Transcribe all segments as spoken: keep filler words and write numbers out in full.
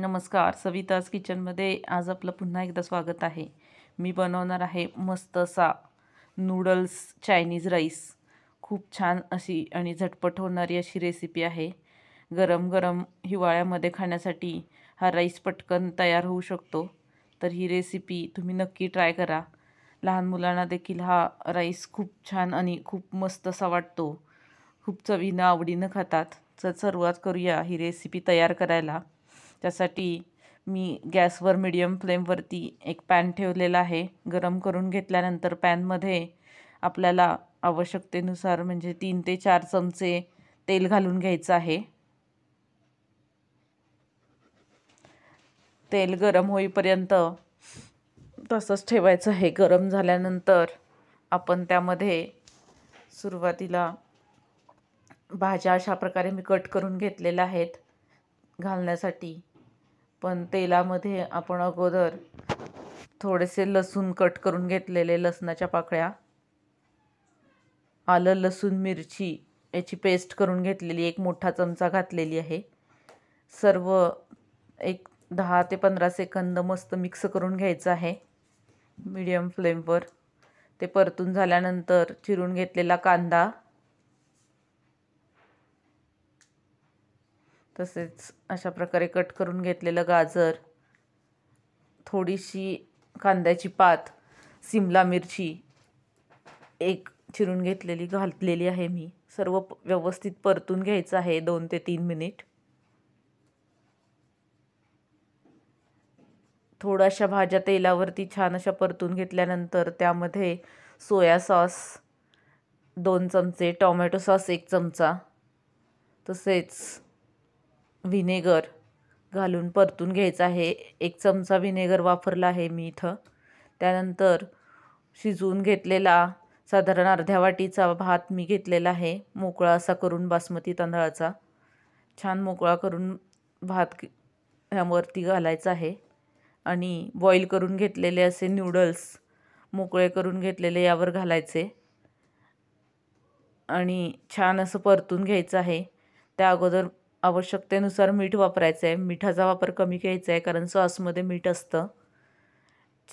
नमस्कार, सविताज किचनमध्ये आज आपलं पुन्हा एकदा स्वागत आहे। मी बनवणार आहे मस्त असा नूडल्स चायनीज राईस। खूप छान अशी आणि झटपट होणारी अशी रेसिपी आहे। गरम गरम हिवाळ्यामध्ये खाण्यासाठी हा राईस पटकन तयार होऊ शकतो। तर ही रेसिपी तुम्ही नक्की ट्राय करा। लहान मुलांना देखील हा राईस खूप छान आणि खूप मस्त असा वाटतो, खूप चवीने आवडीने खातात। तर सुरुवात करूया ही रेसिपी तयार करायला। त्यासाठी मी गॅसवर मीडियम फ्लेमवरती एक पॅन ठेवलेला आहे। गरम करून घेतल्यानंतर पॅनमध्ये आपल्याला आवश्यकतेनुसार म्हणजे तीन ते चार चमचे तेल घालून घ्यायचं आहे। तेल गरम होईपर्यंत तसंच ठेवायचं आहे। गरम झाल्यानंतर आपण त्यामध्ये सुरुवातीला भाज्या अशा प्रकारे मी कट करून घेतलेल्या आहेत घालण्यासाठी। पण तेलामध्ये आपण अगोदर थोडेसे लसूण कट करून घेतलेले, लसणाच्या पाकळ्या, आलं, लसूण, मिरची याची पेस्ट करून घेतलेली एक मोठा चमचा घातलेली आहे। सर्व एक दहा ते पंधरा सेकंद मस्त मिक्स करून घ्यायचं आहे मीडियम फ्लेमवर। ते परतून झाल्यानंतर चिरून घेतलेला कांदा, तसेच अशा प्रकारे कट करून घेतलेलं गाजर, थोडीशी कांद्याची पात, सिमला मिरची एक चिरून घेतलेली घातलेली आहे मी। सर्व व्यवस्थित परतून घ्यायचं आहे दोन ते तीन मिनिट। थोड्याशा भाज्या तेलावरती छान अशा परतून घेतल्यानंतर त्यामध्ये सोया सॉस दोन चमचे, टोमॅटो सॉस एक चमचा, तसेच व्हिनेगर घालून परतून घ्यायचं आहे। एक चमचा व्हिनेगर वापरला आहे मी इथं। त्यानंतर शिजवून घेतलेला साधारण अर्ध्या वाटीचा भात मी घेतलेला आहे मोकळा असा करून, बासमती तांदळाचा छान मोकळा करून भात ह्यावरती घालायचा आहे। आणि बॉईल करून घेतलेले असे नूडल्स मोकळे करून घेतलेले यावर घालायचे आणि छान असं परतून घ्यायचं आहे। त्या अगोदर आवश्यकतेनुसार मीठ वापरायचं आहे। मिठाचा वापर कमी घ्यायचा आहे कारण सॉसमध्ये मीठ असतं।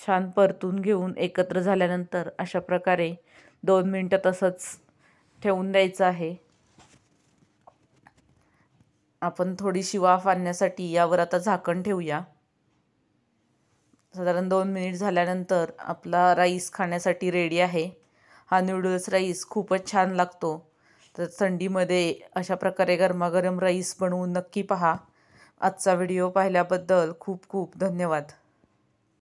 छान परतून घेऊन एकत्र झाल्यानंतर अशा प्रकारे दोन मिनटं तसंच ठेवून द्यायचं आहे। आपण थोडीशी वाफ आणण्यासाठी यावर आता झाकण ठेवूया। साधारण दोन मिनिट झाल्यानंतर आपला राईस खाण्यासाठी रेडी आहे। हा नूडल्स राईस खूपच छान लागतो। तर थंडीमध्ये अशा प्रकारे गरमागरम राईस बनवून नक्की पहा। आजचा व्हिडिओ पाहिल्याबद्दल खूप खूप धन्यवाद।